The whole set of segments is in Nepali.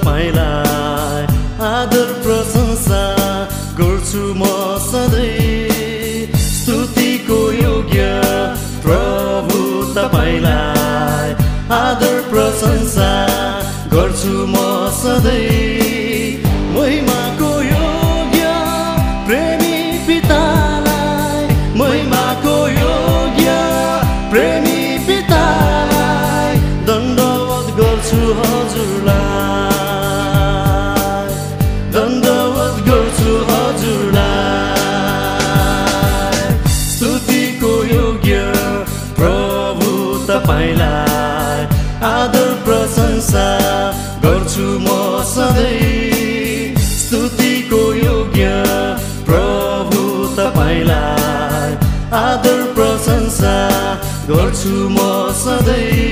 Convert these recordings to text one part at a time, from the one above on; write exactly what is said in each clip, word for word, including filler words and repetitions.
तपाईलाई आदर प्रशंसा गर्छु म सधैं। स्तुतिको योग्य प्रभु तपाईलाई आदर प्रशंसा गर्छु म सधैं। महिमाको योग्य प्रेमी पितालाई, महिमाको योग्य प्रेमी पितालाई दण्डवत गर्छु हजुरलाई। तपाईलाई आदर प्रशंसा गर्छु म सधैं। स्तुतिको योग्य प्रभु तपाईलाई आदर प्रशंसा गर्छु म सधैं।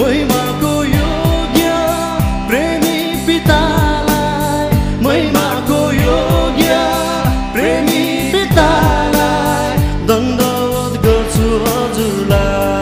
महिमाको योग्य प्रेमी पितालाई, महिमाको योग्य प्रेमी पितालाई दण्डवत गर्छु हजुरलाई।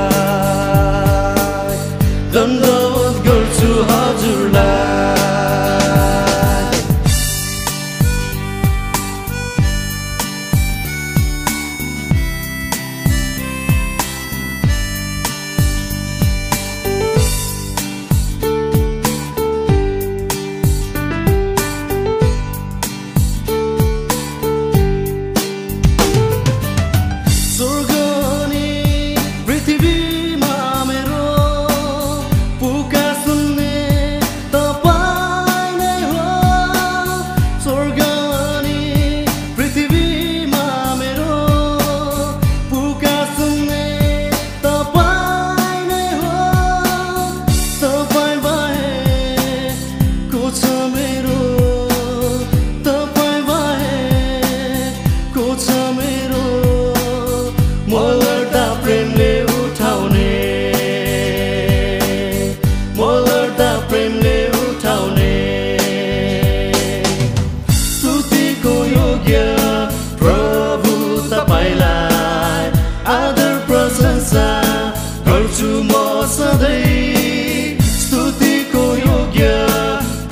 स्तुतिको योग्य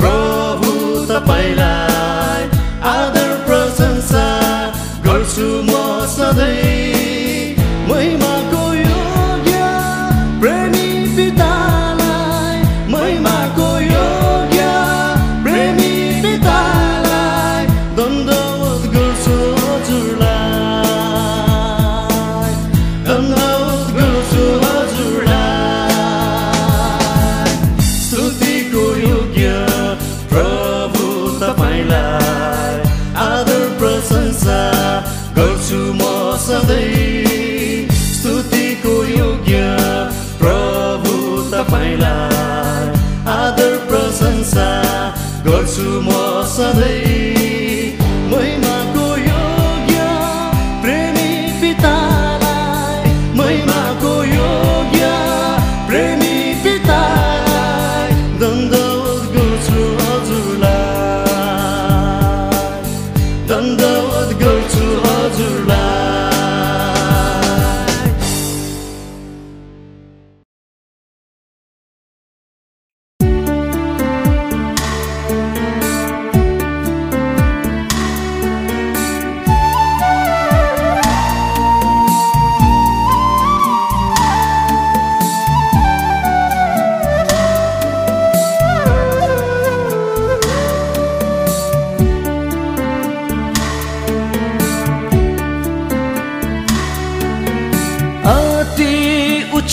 प्रभु तपाईलाई आदर प्रशंसा गर्छु म सधैं। महिमाको योग्य प्रेमी पितालाई, महिमाको योग्य प्रेमी पितालाई दण्डवत गर्छु हजुरलाई। दण्डवत गर्छु हजुरलाई। गर्छु म सधैं। स्तुतिको योग्य प्रभु तपाईलाई आदर प्रशंसा गर्छु म सधैं। महिमाको योग्य प्रेमी पितालाई, महिमाको योग्य प्रेमी पितालाई दण्डवत गर्छु हजुरलाई। दण्डवत गर्छु हजुरलाई।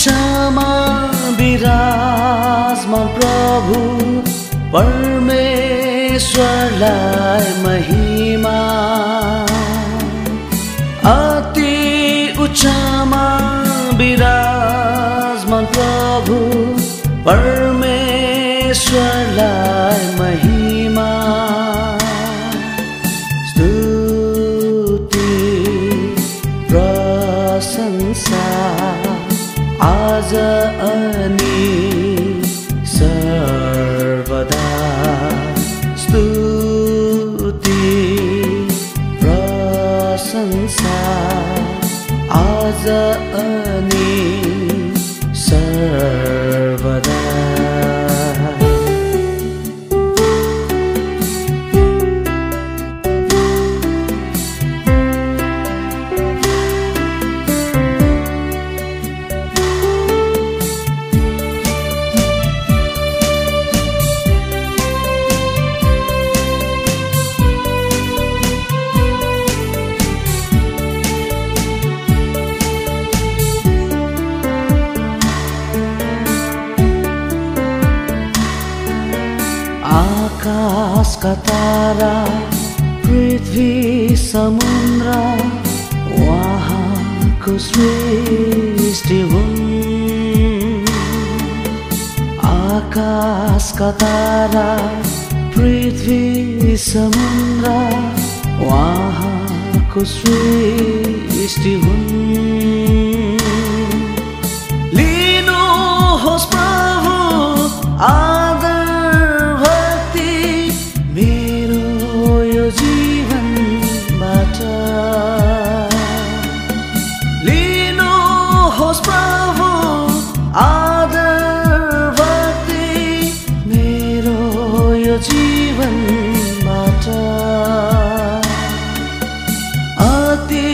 क्षमा विराजमान प्रभु परमेश्वरलाई महिमा। अति उच्चमा विराजमान प्रभु परमेश्वरलाई महिमा। स्तुति प्रशंसा आज अनि सर्वदा। स्तुति प्रशंसा आज अनि सर्वदा। आकाश का तारा, पृथ्वी समुद्र, वहाँ को सृष्टि हुई। आकाश का तारा, पृथ्वी समुद्र, वहाँ को सृष्टि हुई। लीनो होस् प्रभु आदर भक्ति, मेरो यो जीवनबाट। लीनो होस् प्रभु आदर भक्ति, मेरो यो जीवनबाट। अति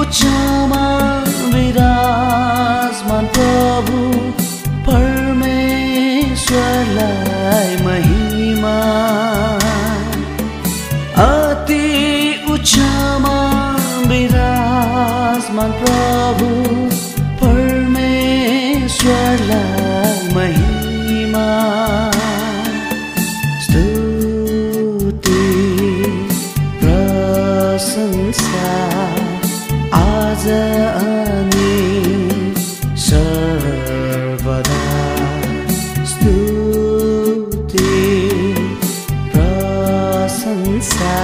उच्चमा विराजमान प्रभु परमेश्वरलाई महिमा। अति उच्चमा विराजमान प्रभु परमेश्वरलाई महिमा। स्तुति प्रशंसा आज अनि सर्वदा। स्तुति प्रशंसा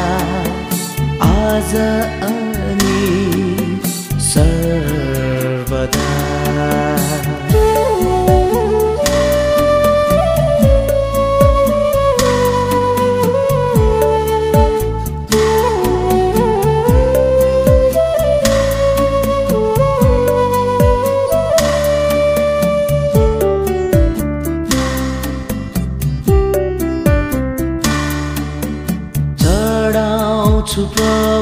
आज अनि सर्वदा। प्रभु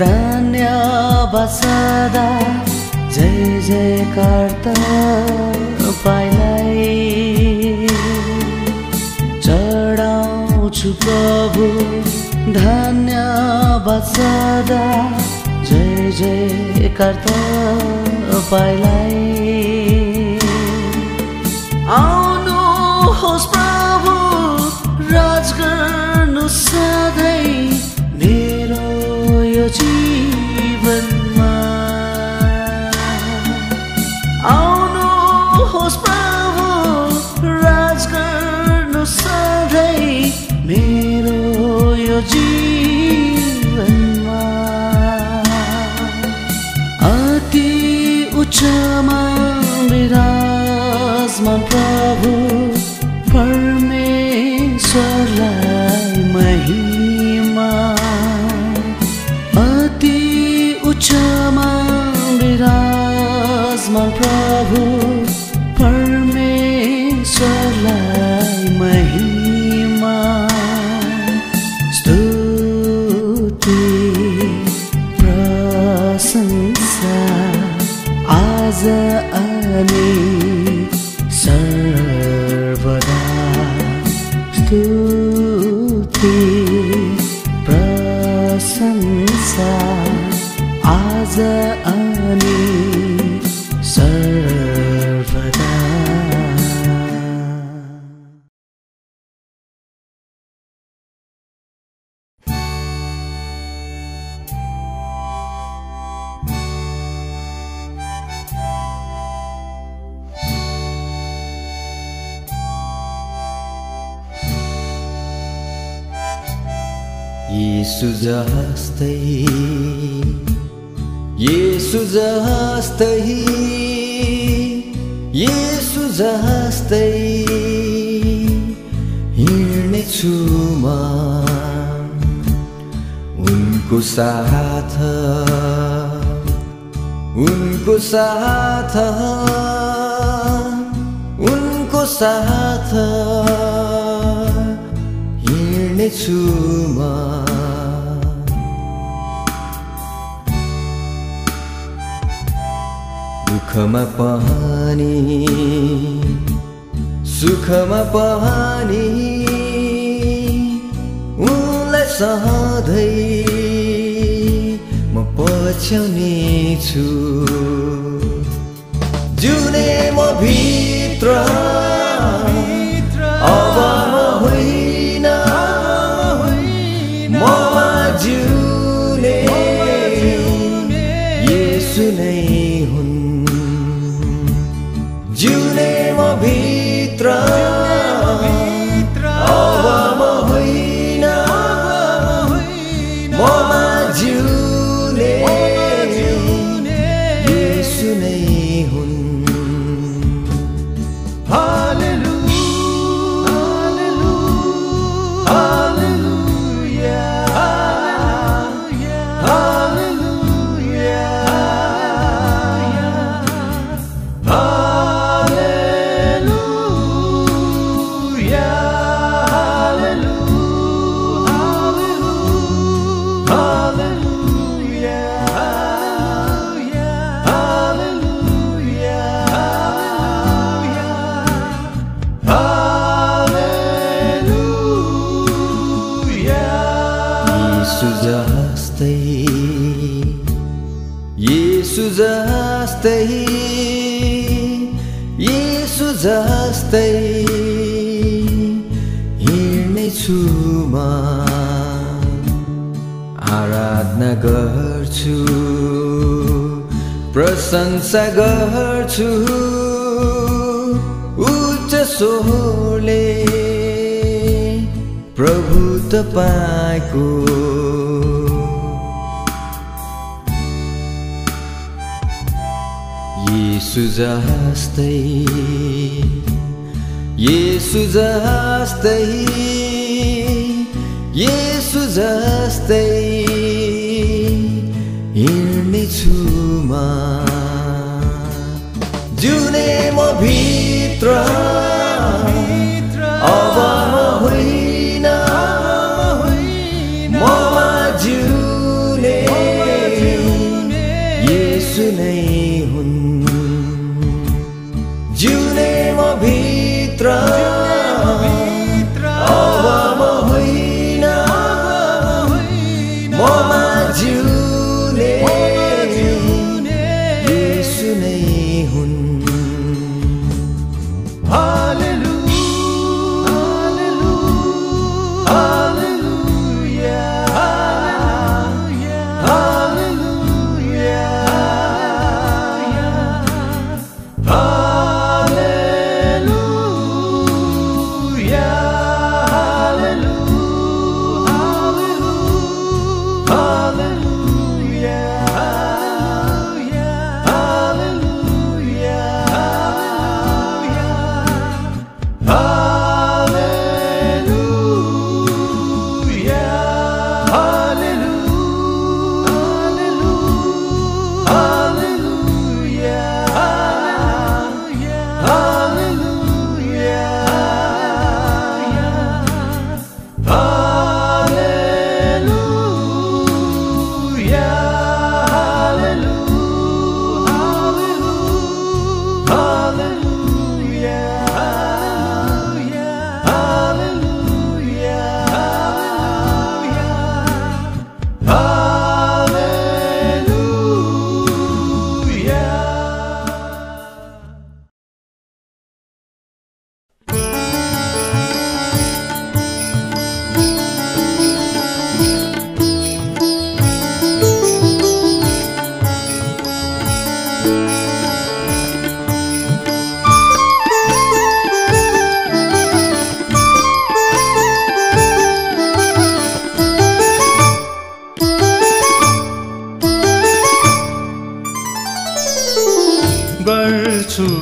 धन्यवाद सदा, जय जय कर्ता पाइलाई। चढाउँछु प्रभु धन्यवाद सदा, जय जय कर्ता पाइलाई। आउनु होस् प्रभु राज गर्नु सधैँ जीवनमा। आउनु होस् प्रभु राज गर्नु सधैँ, मेरो यो जीवनमा। अति उच्चमा विराजमान प्रभु परमेश्वरलाई महिमा। उच्चमा विराजमान प्रभु परमेश्वरलाई महिमा। स्तुति प्रशंसा आज अनि सर्वदा। स्तुति प्रशंसा आज अनि सर्वदा। यीशु जस्तै, येशु जस्तै, येशु जस्तै हिँड्नेछु म। उनको साथ, उनको साथ, उनको साथ हिँड्नेछु म। सुखमा पानी, सुखमा पानी उनलाई सधैँ म पछ्याउने छु। जुने म भित्र, अब म होइन, जस्तै हिँड्ने छु म, आराधना गर्छु, प्रशंसा गर्छु, उच्च स्वरले प्रभु तपाईको। येशू जस्तै, येशू जस्तै, येशू जस्तै हिँड्ने छु म, जुने म भित्र, अब म होइन, ममा जुने येशू नै हुन्, जुने म भित्र, अब म होइन, ममा जुने येशू नै हुन्।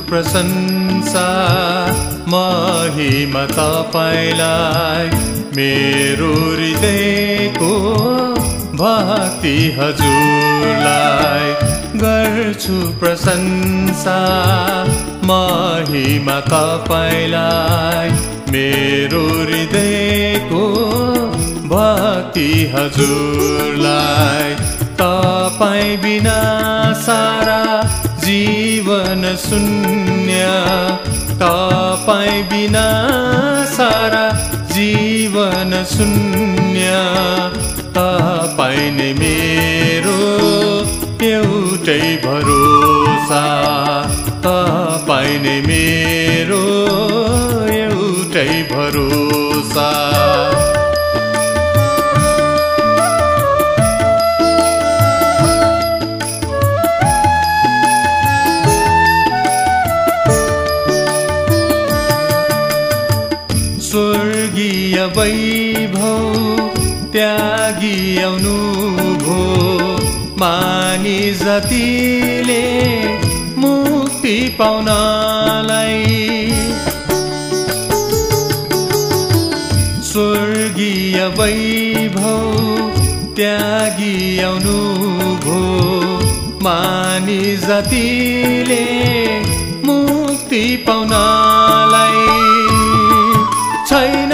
प्रशंसा महिमा तपाईलाई, मेरो हृदयको भक्ति हजुरलाई गर्छु प्रशंसा, महिमा तपाईलाई, मेरो हृदयको भक्ति हजुरलाई। तपाईँ बिना सारा जीवन शून्य, तपाईँ बिना सारा जीवन शून्य, तपाईँ नै मेरो एउटै भरोसा, तपाईँ नै मेरो एउटै भरोसा। वैभव त्यागी आउनुभो, मानि जतिले मुक्ति पाउनलाई, स्वर्गीय वैभव त्यागी आउनुभो, मानि जतिले मुक्ति पाउनलाई, छैन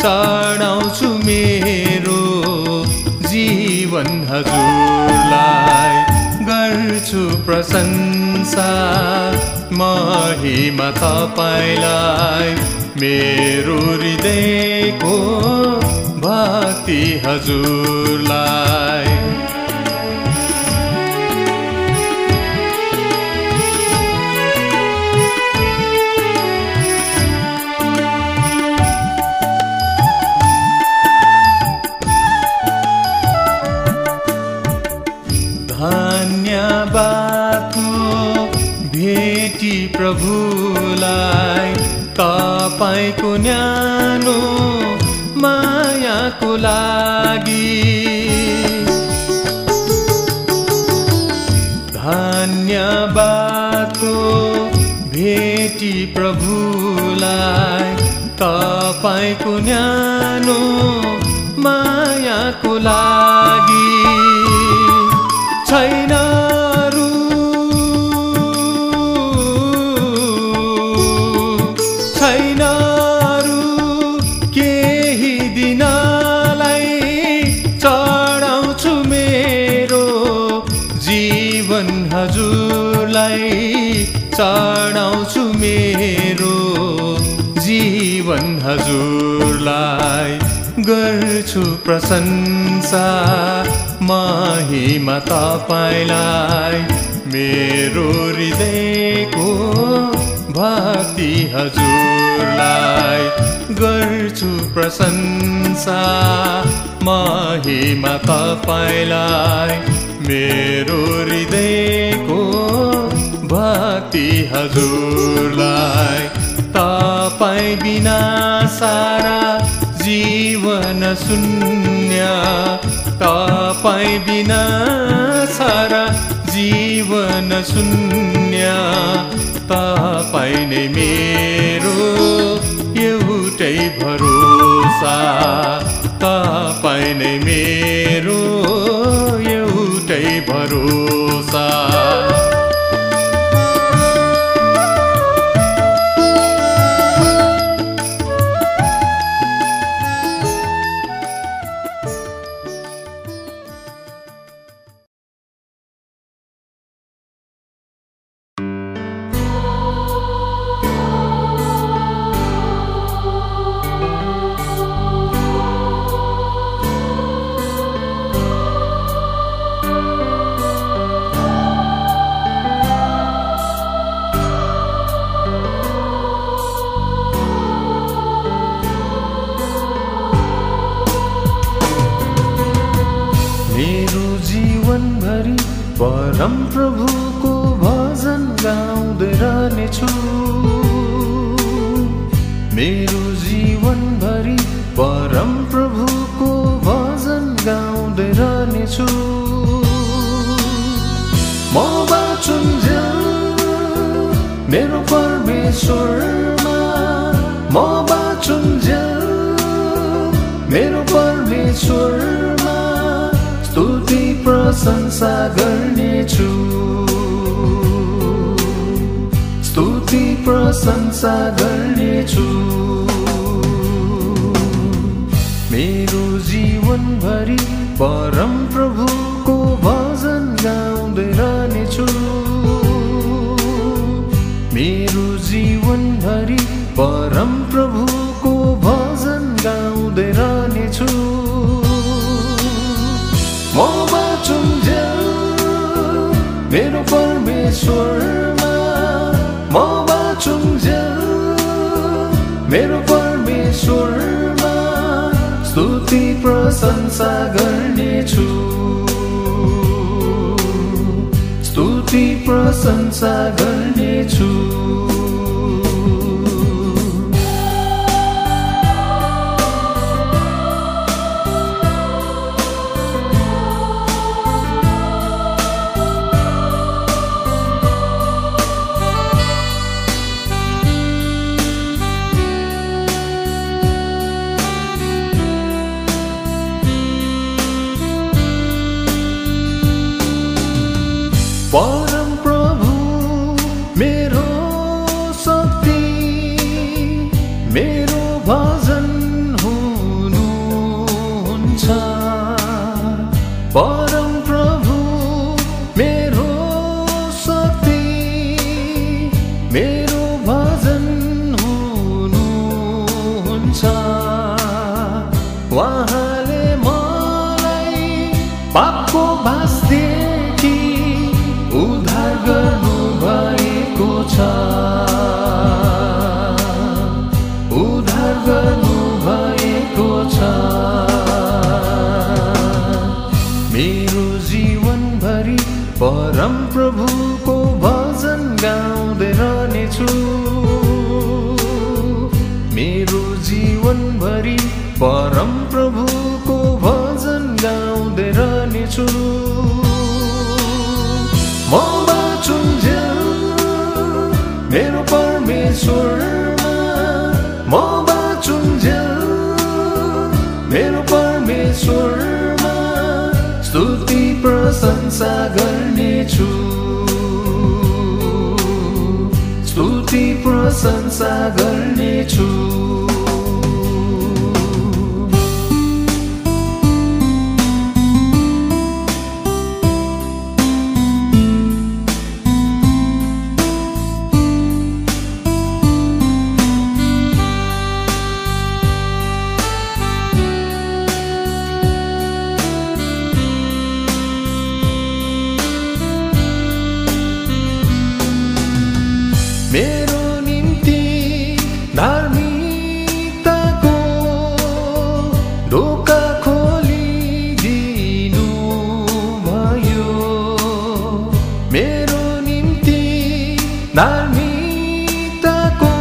चढाउँछु मेरो जीवन हजुरलाई, गर्छु गर्छु प्रशंसा महिमा तपाईलाई मेरो हृदयको भक्ति हजुरलाई। धन्यवाद भेटी प्रभुलाई तपाईको न्यानो मायाको लागि। धन्यवाद भेटी प्रभुलाई तपाईको न्यानो मायाको लागि। छैन चढाउँछु मेरो जीवन हजुरलाई। गर्छु प्रशंसा महिमा तपाईलाई मेरो हृदयको भक्ति हजुरलाई। गर्छु प्रशंसा महिमा तपाईलाई मेरो हृदयको भक्ति हजुरलाई। तपाई बिना सारा जीवन शून्य, तपाई बिना सारा जीवन शून्य, तपाई नै मेरो एउटै भरोसा, तपाई नै मेरो एउटै भरोसा। परम प्रभु को भजन गाउँदै रहनेछु, मेरो जीवन भरि परम प्रभु को भजन गाउँदै रहनेछु। म बाँचुन्जेल मेरो परमेश्वरमा, म बाँचुन्जेल मेरो परमेश्वरमा स्तुति प्रशंसा गर्नेछु, स्तुति प्रशंसा गर्नेछु। मेरो जीवनभरि परम प्रभुको भजन गाउँदै रहनेछु, मेरो जीवनभरि परम प्रभुको भजन गाउँदै रहनेछु। म बाँचुन्जेल मेरो परमेश्वरमा, म बाँचुन्जेल मेरो परमेश्वरमा स्तुति प्रशंसा गर्नेछु, स्तुति प्रशंसा गर्नेछु। परम प्रभु मेरो शक्ति, मेरो भजन हुनुहुन्छ। परम प्रभु मेरो पाप को बाँच्ने उद्धार गर्नु भएको छ, उद्धार गर्नु भएको छ। मेरो जीवन भरि परम प्रभु को भजन गाउँदै रहनेछु, मेरो जीवन भरि परम प्रभु को भजन गाउँदै रहनेछु। म बाँचुन्जेल मेरो परमेश्वरमा, म बाँचुन्जेल मेरो परमेश्वरमा स्तुति प्रशंसा गर्नेछु, स्तुति प्रशंसा गर्नेछु। मेरो निम्ति धार्मिकता को ढोका खोलिदिनु भयो, मेरो निम्ति धार्मिकता को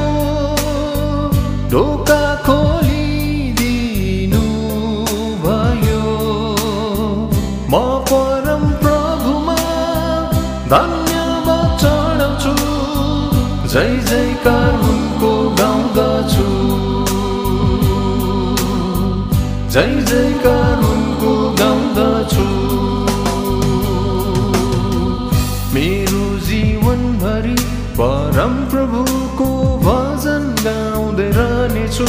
ढोका खोलिदिनु भयो। म परम प्रभुमा धन्यवाद चढाउँछु, जय जयकार उनको गाउँदछु, जय जयकार उनको गाउँदछु। मेरो जीवनभरि परम प्रभुको भजन गाउँदै रहनेछु,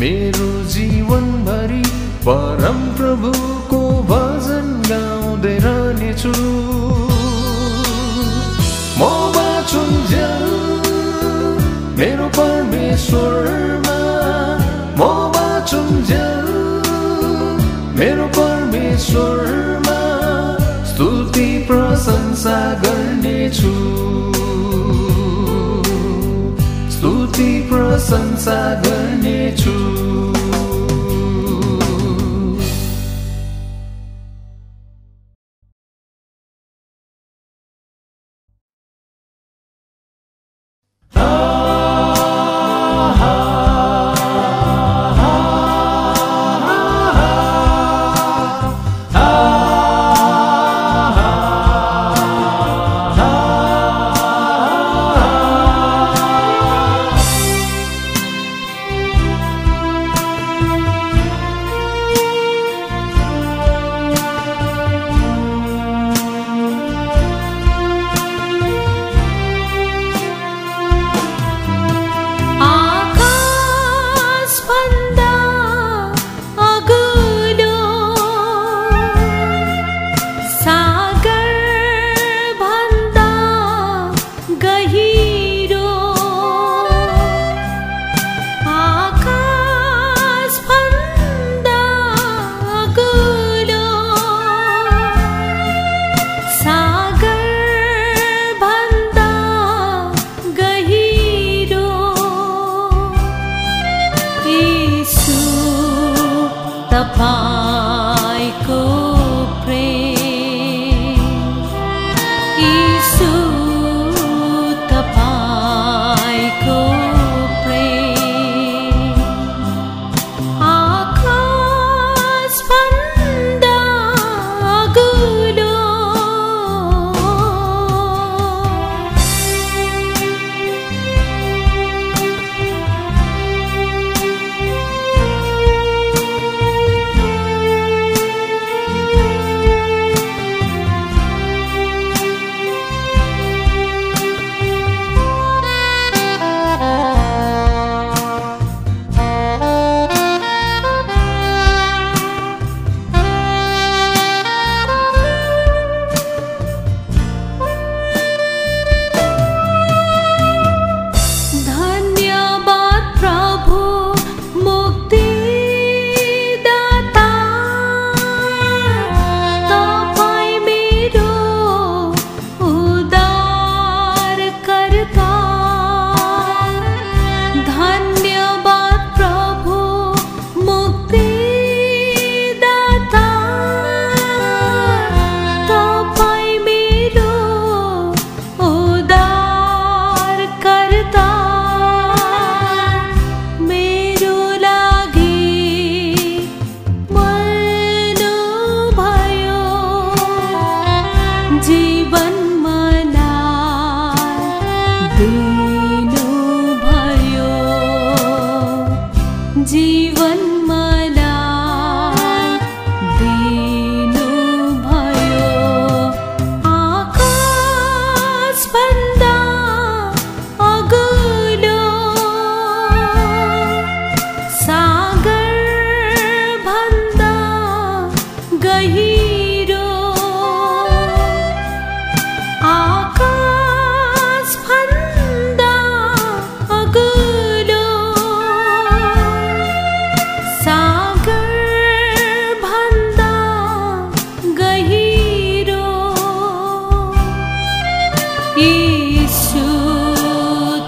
मेरो जीवनभरि परम प्रभुको भजन गाउँदै रहनेछु। म बाँचुन्जेल मेरो परमेश्वरमा, म बाँचुन्जेल मेरो परमेश्वरमा स्तुति प्रशंसा गर्नेछु, स्तुति प्रशंसा गर्नेछु।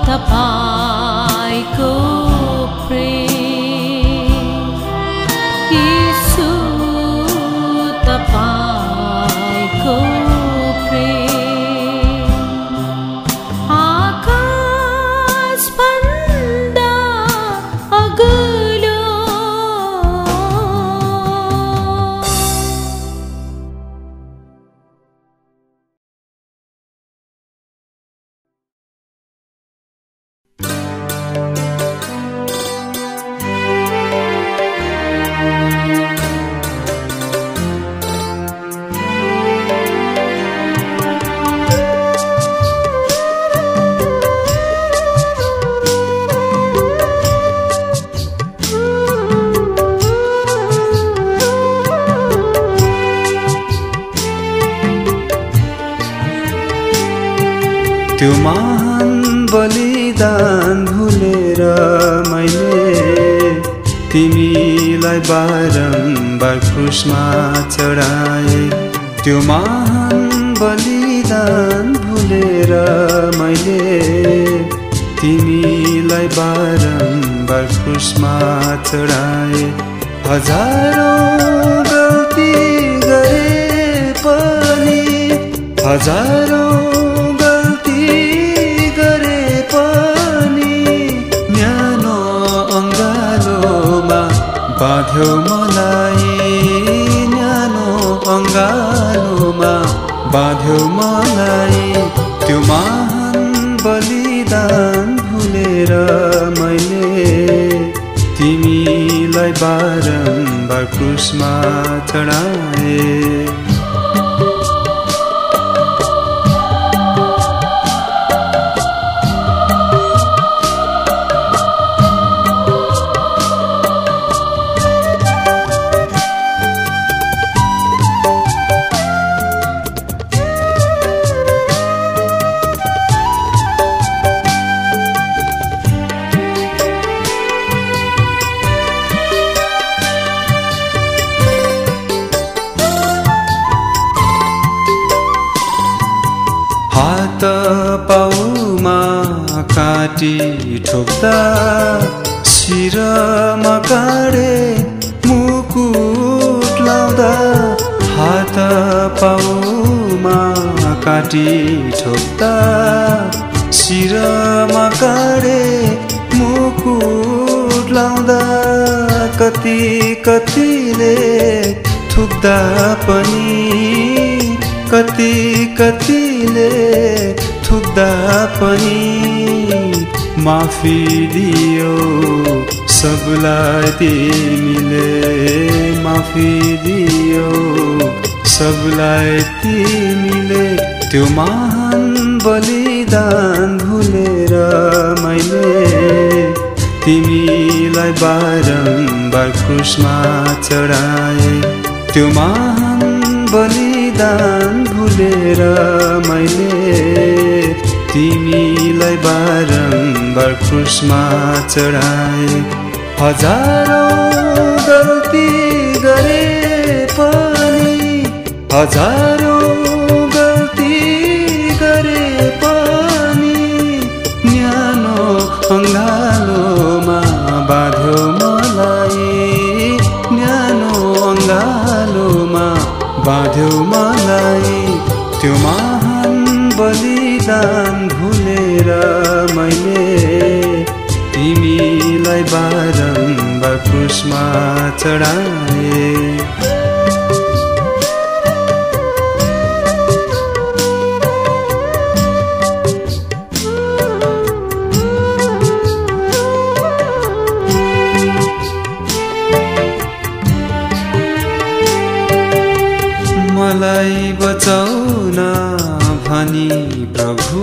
तपाईको प्रेम यीशु तपाईको प्रेम आकाश भन्दा अग्लो त्यो महान बलिदान भुलेर मैले तिमीलाई बारम्बार क्रुसमा चढाए। त्यो महान बलिदान भुलेर मैले तिमीलाई बारम्बार क्रुसमा चढाए। हजारौँ गल्ती गरे पनि हजारौँ बाँध्यो मलाई न्यानो अङ्गालोमा बाँध्यो मलाई। त्यो महान बलिदान भुलेर मैले तिमीलाई बारम्बार क्रुसमा चढाए। काटी ठोक्दा शिरमा काडे मुकुट लाउँदा हात पाउमा काटी ठोक्दा शिरमा काडे मुकुट लाउँदा कति कतिले थुक्दा पनि कति कतिले थुक्दा पनि माफी दियो सबलाई तिमीले माफी दियो सबलाई तिमीले। त्यो महान बलिदान भुलेर मैले तिमीलाई बारम्बार क्रुसमा चढाए। त्यो महान बलिदान भुलेर मैले तिमीलाई बारम्बार क्रुसमा चढाए। हजारौँ गल्ती गरे पनि हजारौँ गल्ती गरे पनि न्यानो अङ्गालोमा बाँध्यो मलाई न्यानो अङ्गालोमा बाँध्यो मलाई। त्यो महान बलिदान भुलेर मैले तिमीलाई बारम्बार क्रुसमा चढाए। मलाई बचाउन भनी प्रभु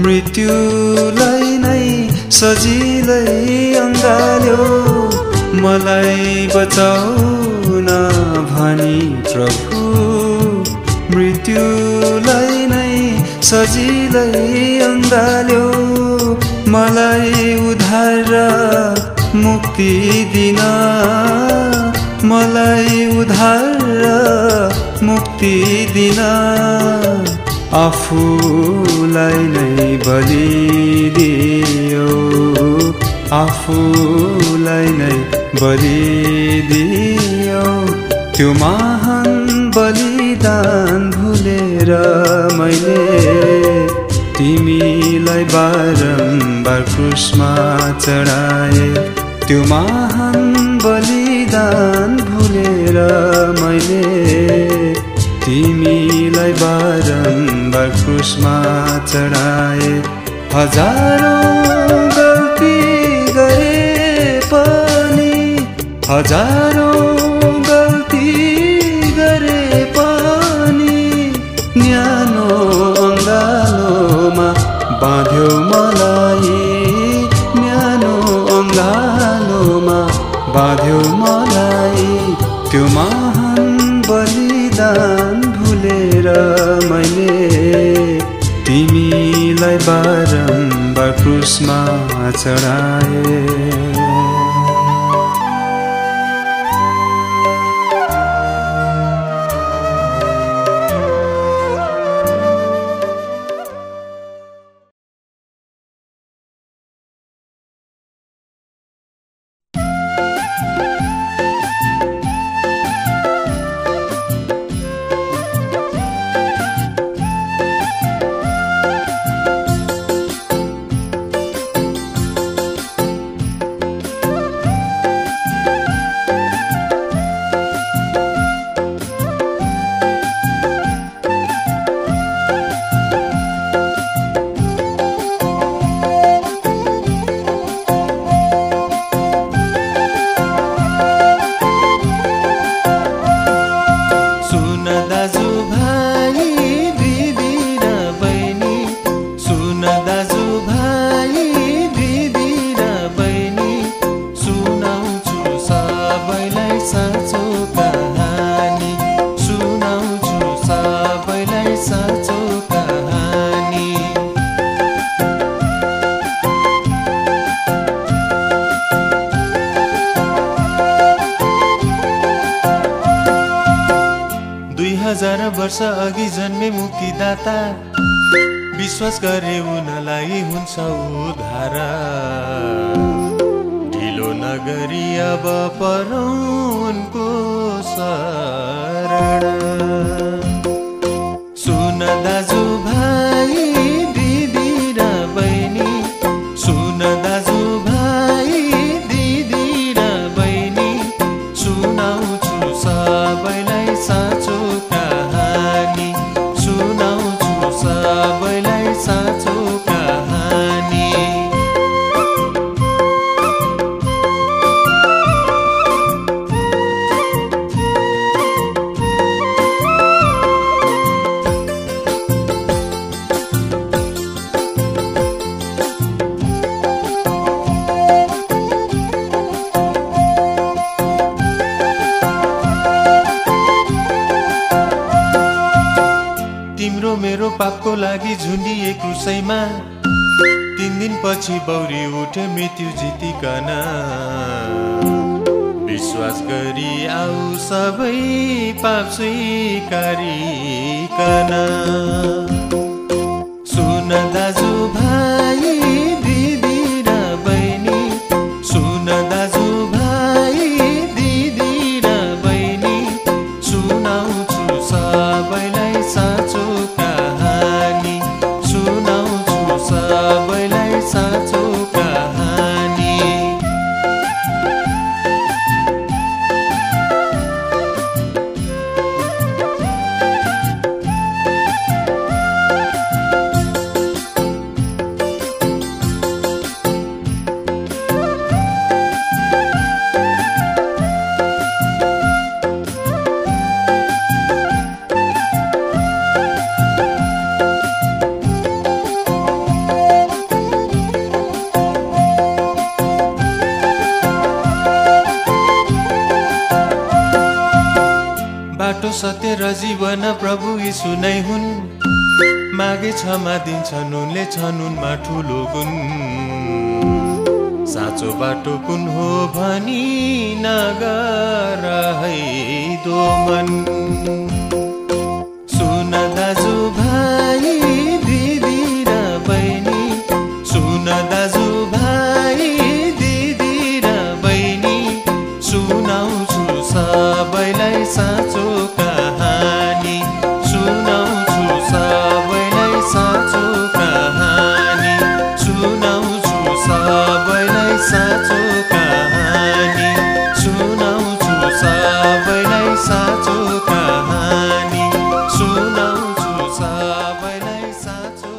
मृत्युलाई नै सजिलै अँगाल्यो। मलाई बचाउन भनी प्रभु मृत्युलाई नै सजिलै अँगाल्यो। मलाई उद्धार मुक्ति दिन मलाई उद्धार मुक्ति दिन आफूलाई नै बलिदियो आफूलाई नै बलिदियो त्यो महान बलिदान भुलेर मैले तिमीलाई बारम्बार क्रुसमा चढाए त्यो महान बलिदान भुलेर मैले तिमीलाई बारम्बार क्रुसमा चढाए। हजारौं गल्ती गरे पनि हजारौं गल्ती गरे पनि न्यानो अङ्गालोमा बाँध्यो मलाई न्यानो अङ्गालोमा बाँध्यो मलाई त्यो महान बलिदान भुलेर मैले तिमीलाई बारम्बार क्रुसमा चढाए। अघि जन्मे मुक्तिदाता विश्वास गरे उनलाई हुन्छ उद्धार ढिलो नगरी अब परौं उनको शरण। सुन दाजु भाइ दिदी र बहिनी सुन दाजु भाइ दिदी र बहिनी सुनाउँछु सबैलाई साँचो पापको लागि झुन्डिए क्रुसैमा तीन दिन पछि बौरी उठे मृत्यु जितिकन विश्वास गरी आऊ सबै पाप स्वीकारिकन। सुन दाजु भाइ दिदी र बहिनी सुन दाजु भाइ दिदी र बहिनी सुनाउँछु सबैलाई साँचो सत्य र जीवन प्रभु यीशु नै हुन् मागे क्षमा दिन्छन् उनले छन् उनमा ठुलो गुण साँचो बाटो कुन हो भनी नगर है दोमन। सुन दाजु भाइ सुन दाजु भाइ दिदी र बहिनी सुनाउँछु सबैलाई साँचो कहानी, सुनाउँछु सबैलाई साँचो कहानी, सुनाउँछु सबैलाई साँचो कहानी, सुनाउँछु सबैलाई साँचो कहानी, सुनाउँछु सबैलाई साँचो।